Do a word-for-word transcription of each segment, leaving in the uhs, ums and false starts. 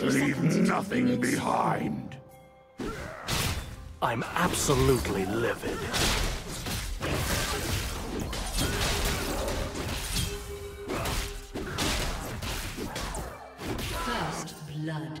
Leave nothing behind. I'm absolutely livid. First blood.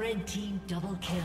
Red team double kill.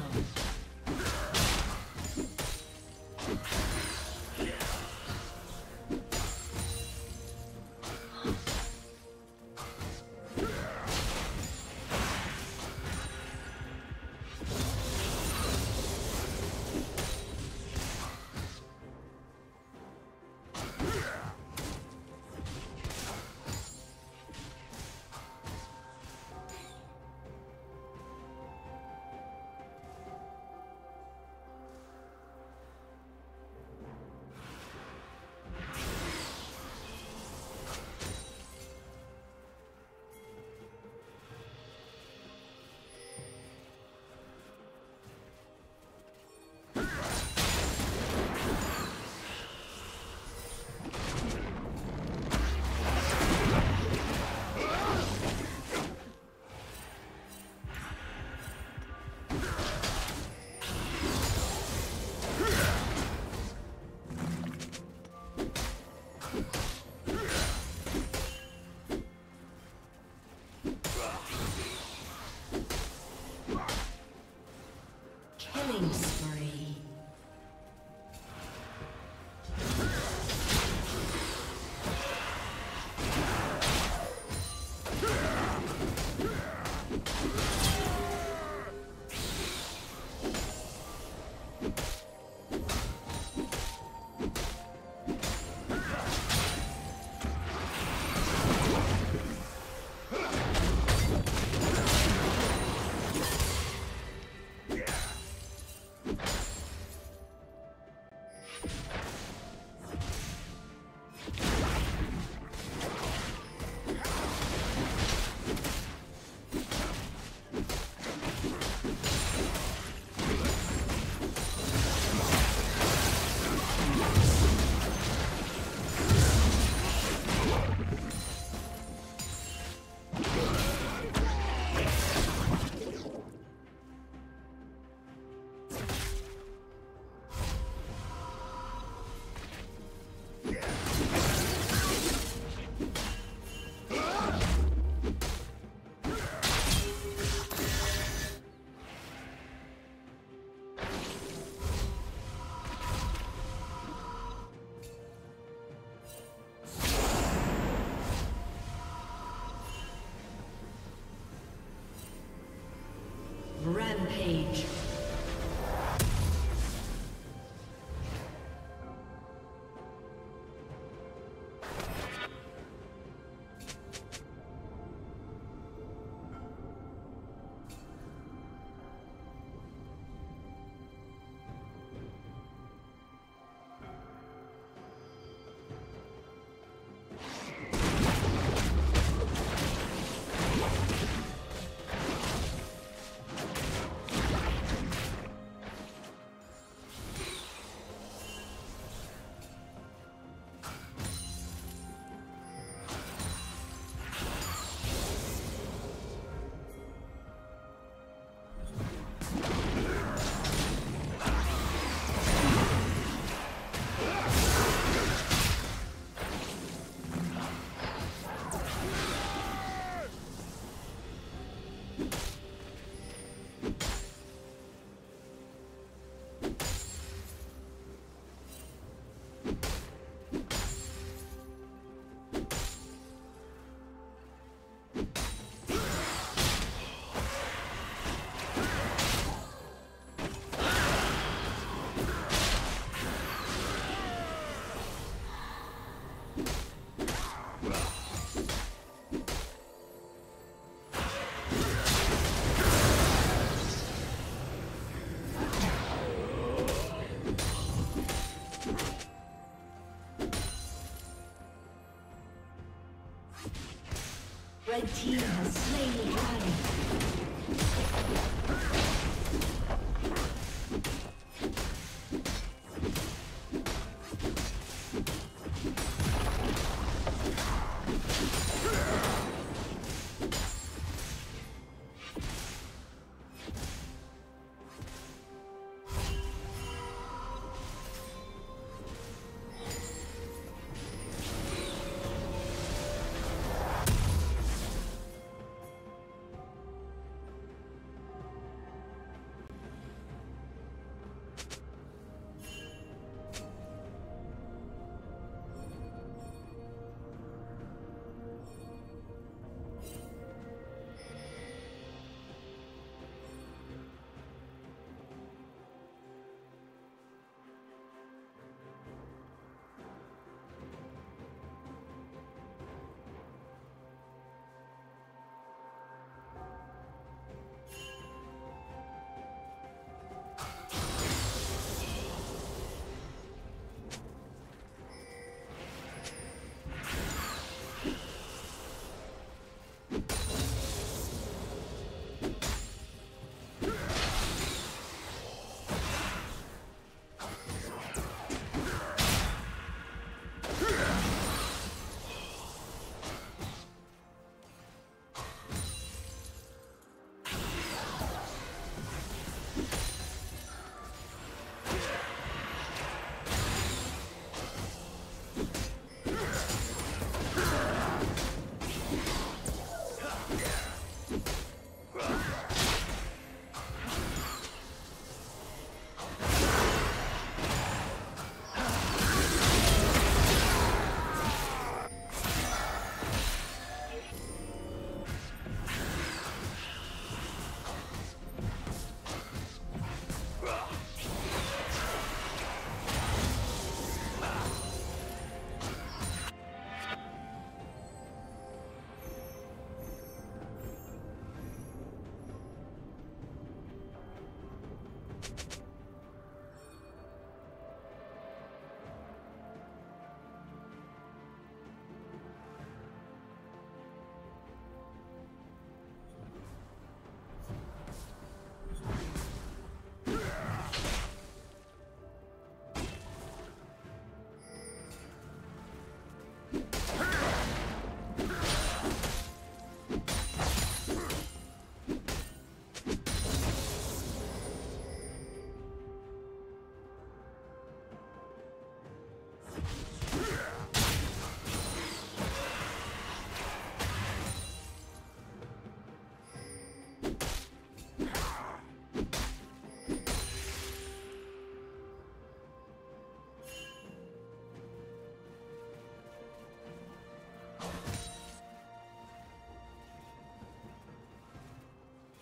Red team has slain the dragon.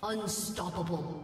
Unstoppable.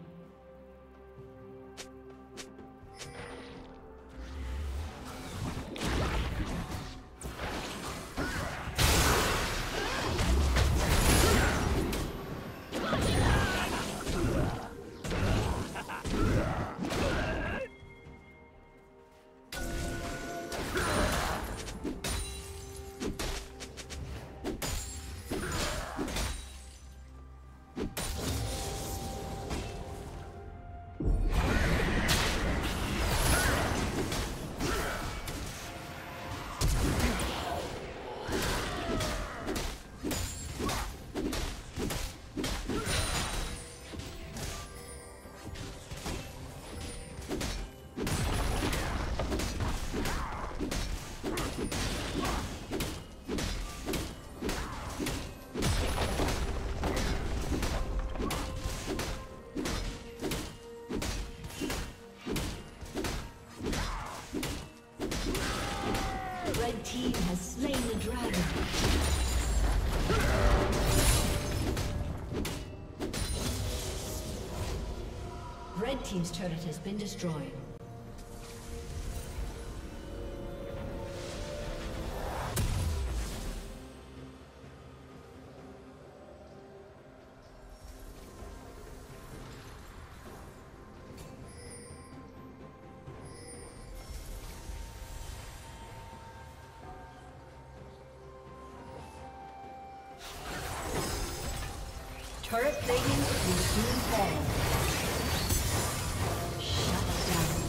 team has slain the dragon. Red team's turret has been destroyed. Turret plating will soon fall. Shut down.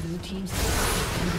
Blue team's turret has been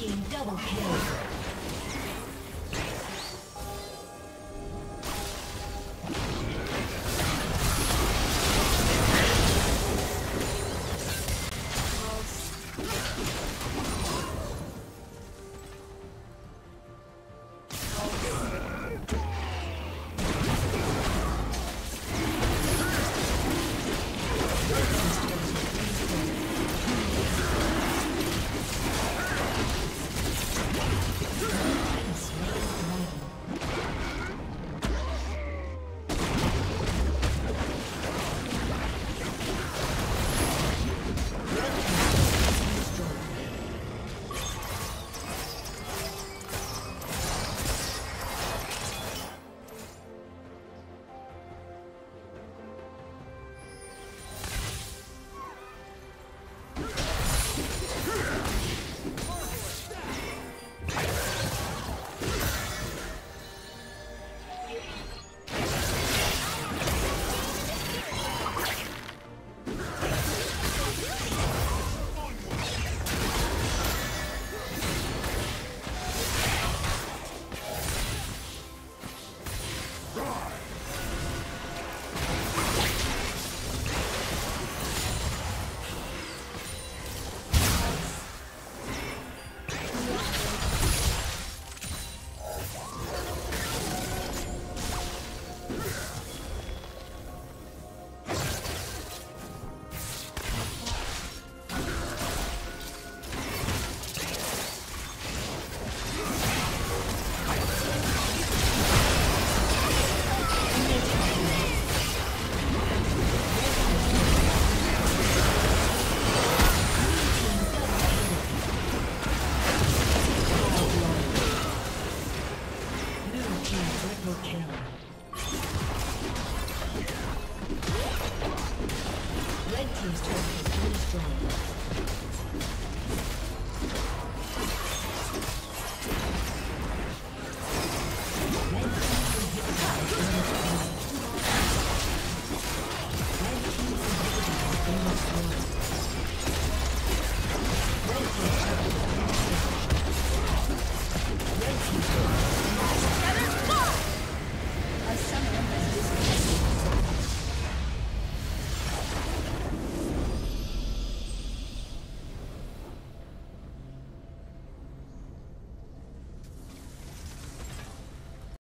Team double kill.